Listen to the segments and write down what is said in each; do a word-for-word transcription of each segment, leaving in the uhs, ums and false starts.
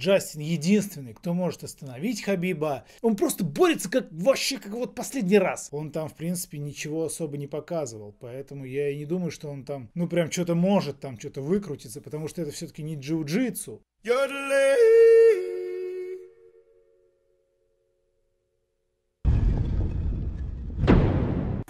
Джастин единственный, кто может остановить Хабиба. Он просто борется как вообще как вот последний раз. Он там, в принципе, ничего особо не показывал. Поэтому я и не думаю, что он там, ну прям что-то может там что-то выкрутиться. Потому что это все-таки не джиу-джитсу.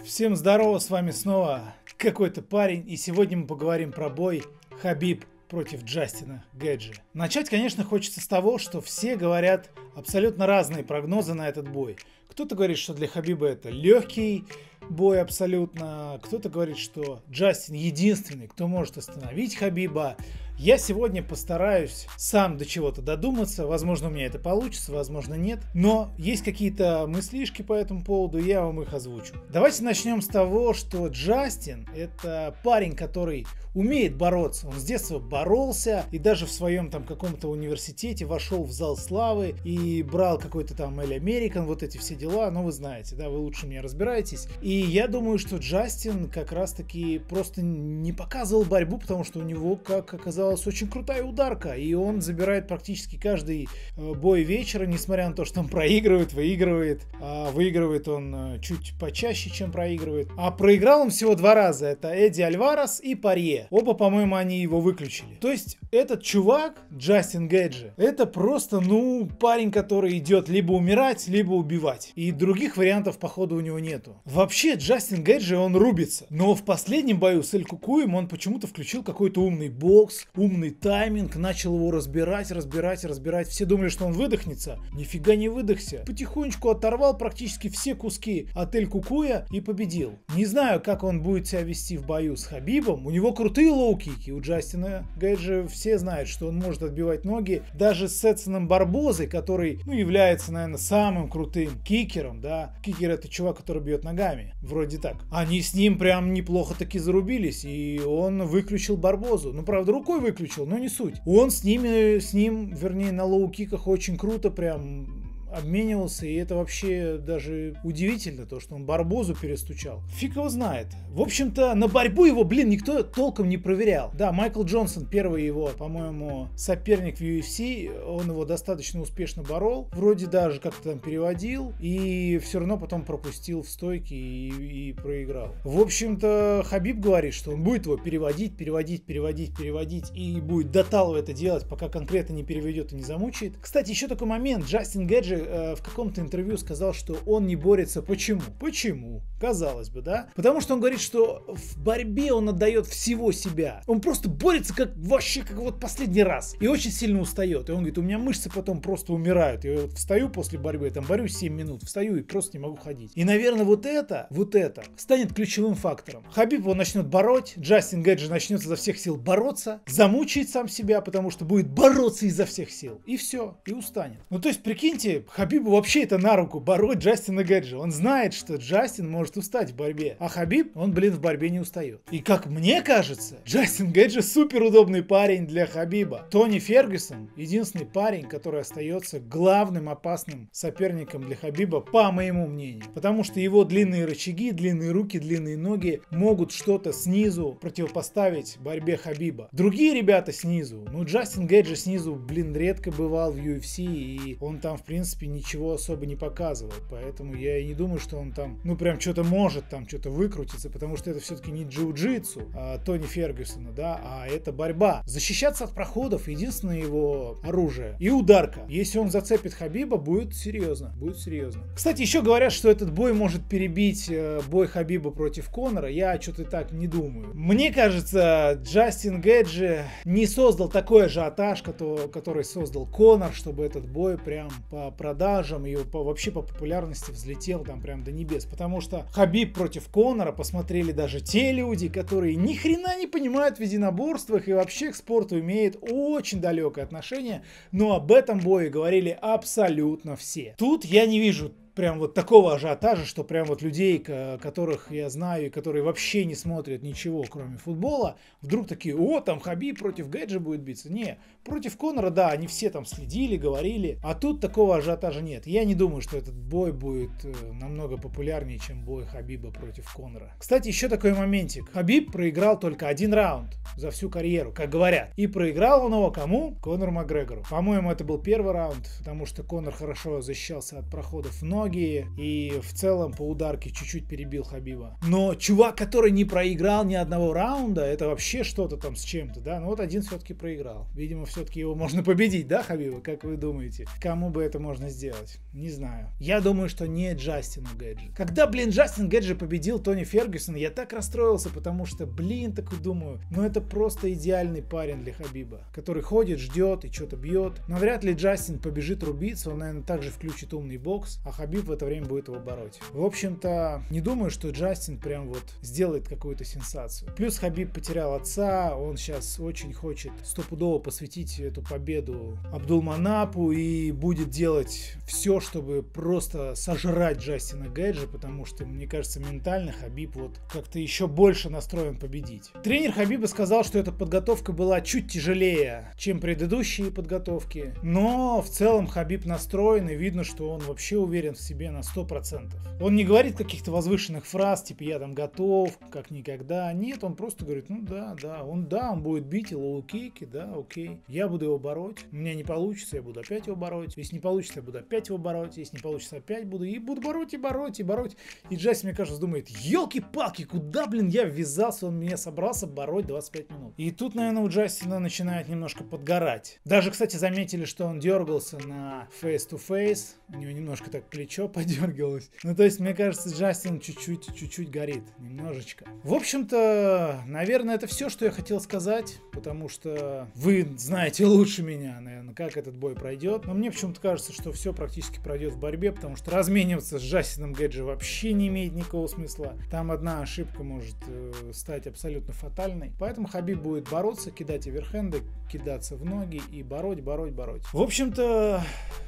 Всем здорово, с вами снова какой-то парень. И сегодня мы поговорим про бой Хабиб против Джастина Гейджи. Начать, конечно, хочется с того, что все говорят абсолютно разные прогнозы на этот бой. Кто-то говорит, что для Хабиба это легкий бой абсолютно. Кто-то говорит, что Джастин единственный, кто может остановить Хабиба. Я сегодня постараюсь сам до чего-то додуматься. Возможно, у меня это получится, возможно, нет. Но есть какие-то мыслишки по этому поводу, я вам их озвучу. Давайте начнем с того, что Джастин – это парень, который умеет бороться. Он с детства боролся и даже в своем там каком-то университете вошел в зал славы и брал какой-то там Эль Американ, вот эти все дела. Но вы знаете, да, вы лучше меня разбираетесь. И я думаю, что Джастин как раз-таки просто не показывал борьбу, потому что у него, как оказалось, очень крутая ударка. И он забирает практически каждый бой вечера, несмотря на то, что он проигрывает, выигрывает. А выигрывает он чуть почаще, чем проигрывает. А проиграл он всего два раза. Это Эдди Альварес и Парие. Оба, по-моему, они его выключили. То есть этот чувак, Джастин Гейджи, это просто, ну, парень, который идет либо умирать, либо убивать. И других вариантов, походу, у него нету. Вообще, Джастин Гейджи, он рубится. Но в последнем бою с Эль Кукуем он почему-то включил какой-то умный бокс, умный тайминг, начал его разбирать, разбирать, разбирать. Все думали, что он выдохнется. Нифига не выдохся. Потихонечку оторвал практически все куски от Эль Кукуя и победил. Не знаю, как он будет себя вести в бою с Хабибом. У него круто лоу-кики. У Джастина Гейджи все знают, что он может отбивать ноги. Даже с Эдсоном Барбозой, который, ну, является, наверное, самым крутым кикером, да. Кикер — это чувак, который бьет ногами. Вроде так. Они с ним прям неплохо таки зарубились, и он выключил Барбозу. Ну, правда, рукой выключил, но не суть. Он с ними, с ним, вернее, на лоу-киках очень круто прям обменивался, и это вообще даже удивительно, то, что он Барбозу перестучал. Фиг его знает. В общем-то, на борьбу его, блин, никто толком не проверял. Да, Майкл Джонсон, первый его, по-моему, соперник в ю эф си, он его достаточно успешно борол, вроде даже как-то там переводил, и все равно потом пропустил в стойке и, и проиграл. В общем-то, Хабиб говорит, что он будет его переводить, переводить, переводить, переводить, и будет до талого это делать, пока конкретно не переведет и не замучает. Кстати, еще такой момент. Джастин Гейджи в каком-то интервью сказал, что он не борется. Почему? Почему? Казалось бы, да? Потому что он говорит, что в борьбе он отдает всего себя. Он просто борется как вообще как вот последний раз. И очень сильно устает. И он говорит, у меня мышцы потом просто умирают. Я вот встаю после борьбы, я там борюсь семь минут, встаю и просто не могу ходить. И, наверное, вот это, вот это станет ключевым фактором. Хабиб его начнет бороть, Джастин Гейджи начнет изо всех сил бороться, замучает сам себя, потому что будет бороться изо всех сил. И все, и устанет. Ну, то есть, прикиньте, Хабибу вообще это на руку бороть Джастина Гейджи. Он знает, что Джастин может устать в борьбе. А Хабиб, он, блин, в борьбе не устает. И как мне кажется, Джастин Гейджи суперудобный парень для Хабиба. Тони Фергюсон единственный парень, который остается главным опасным соперником для Хабиба, по моему мнению. Потому что его длинные рычаги, длинные руки, длинные ноги могут что-то снизу противопоставить борьбе Хабиба. Другие ребята снизу. Ну, Джастин Гейджи снизу, блин, редко бывал в ю эф си. И он там, в принципе, ничего особо не показывал, поэтому я и не думаю, что он там, ну прям что-то может там что-то выкрутиться, потому что это все-таки не джиу-джитсу а, Тони Фергюсона, да, а это борьба. Защищаться от проходов — единственное его оружие. И ударка. Если он зацепит Хабиба, будет серьезно, будет серьезно. Кстати, еще говорят, что этот бой может перебить бой Хабиба против Конора. Я что-то так не думаю. Мне кажется, Джастин Гейджи не создал такой ажиотаж, который создал Конор, чтобы этот бой прям по продажам и по, вообще по популярности взлетел там прям до небес. Потому что Хабиб против Конора посмотрели даже те люди, которые ни хрена не понимают в единоборствах и вообще к спорту имеют очень далекое отношение. Но об этом бое говорили абсолютно все. Тут я не вижу прям вот такого ажиотажа, что прям вот людей, которых я знаю и которые вообще не смотрят ничего, кроме футбола, вдруг такие: о, там Хабиб против Гейджи будет биться. Не, против Конора, да, они все там следили, говорили, а тут такого ажиотажа нет. Я не думаю, что этот бой будет намного популярнее, чем бой Хабиба против Конора. Кстати, еще такой моментик. Хабиб проиграл только один раунд за всю карьеру, как говорят. И проиграл он его кому? Конору Макгрегору. По-моему, это был первый раунд, потому что Конор хорошо защищался от проходов в ноги и в целом по ударке чуть-чуть перебил Хабиба. Но чувак, который не проиграл ни одного раунда, это вообще что-то там с чем-то, да? Ну вот один все-таки проиграл. Видимо, все-таки его можно победить, да, Хабиба? Как вы думаете? Кому бы это можно сделать? Не знаю. Я думаю, что не Джастину Гейджи. Когда, блин, Джастин Гейджи победил Тони Фергюсона, я так расстроился, потому что, блин, так и думаю, ну это просто идеальный парень для Хабиба, который ходит, ждет и что-то бьет. Но вряд ли Джастин побежит рубиться, он, наверное, также включит умный бокс, а Хабиб в это время будет его бороть. В общем-то, не думаю, что Джастин прям вот сделает какую-то сенсацию. Плюс Хабиб потерял отца, он сейчас очень хочет стопудово посвятить эту победу Абдулманапу и будет делать все, чтобы просто сожрать Джастина Гейджи, потому что, мне кажется, ментально Хабиб вот как-то еще больше настроен победить. Тренер Хабиба сказал, что эта подготовка была чуть тяжелее, чем предыдущие подготовки, но в целом Хабиб настроен и видно, что он вообще уверен в себе на сто процентов. Он не говорит каких-то возвышенных фраз, типа я там готов, как никогда. Нет, он просто говорит, ну да, да, он да, он будет бить и лоу-кики, да, окей. Я буду его бороть, у меня не получится, я буду опять его бороть. Если не получится, я буду опять его бороть, если не получится, опять буду. И буду бороть, и бороть, и бороть. И Джастин, мне кажется, думает, елки-палки, куда, блин, я ввязался, он меня собрался бороть двадцать пять минут. И тут, наверное, у Джастина начинает немножко подгорать. Даже, кстати, заметили, что он дергался на face-to-face, у него немножко так плечо подергивалось. Ну, то есть, мне кажется, Джастин чуть-чуть, чуть-чуть горит. Немножечко. В общем-то, наверное, это все, что я хотел сказать, потому что вы знаете лучше меня, наверное, как этот бой пройдет. Но мне почему-то кажется, что все практически пройдет в борьбе, потому что размениваться с Джастином Гейджи вообще не имеет никакого смысла. Там одна ошибка может э, стать абсолютно фатальной. Поэтому Хабиб будет бороться, кидать оверхенды, кидаться в ноги и бороть, бороть, бороть. В общем-то,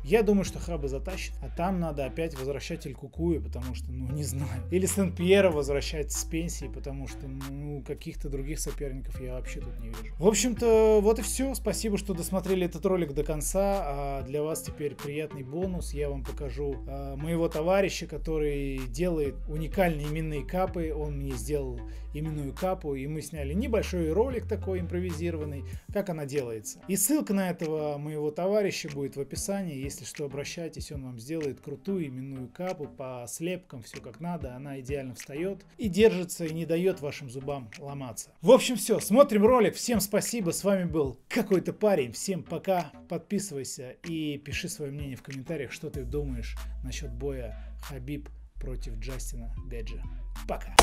я думаю, что Хаба затащит, а там надо опять возвращать Эль Кукуя, потому что, ну, не знаю. Или Сен-Пьера возвращать с пенсии, потому что, ну, каких-то других соперников я вообще тут не вижу. В общем-то, вот и все. Спасибо, что досмотрели этот ролик до конца. А для вас теперь приятный бонус. Я вам покажу а, моего товарища, который делает уникальные именные капы. Он мне сделал именную капу, и мы сняли небольшой ролик такой импровизированный, как она делается. И ссылка на этого моего товарища будет в описании. Если что, обращайтесь, он вам сделает крутую именную капу по слепкам, все как надо. Она идеально встает и держится, и не дает вашим зубам ломаться. В общем, все. Смотрим ролик. Всем спасибо. С вами был какой-то парень. Всем пока. Подписывайся и пиши свое мнение в комментариях, что ты думаешь насчет боя Хабиб против Джастина Гейджи. Пока.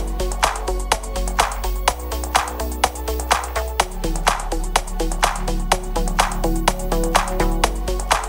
We'll be right back.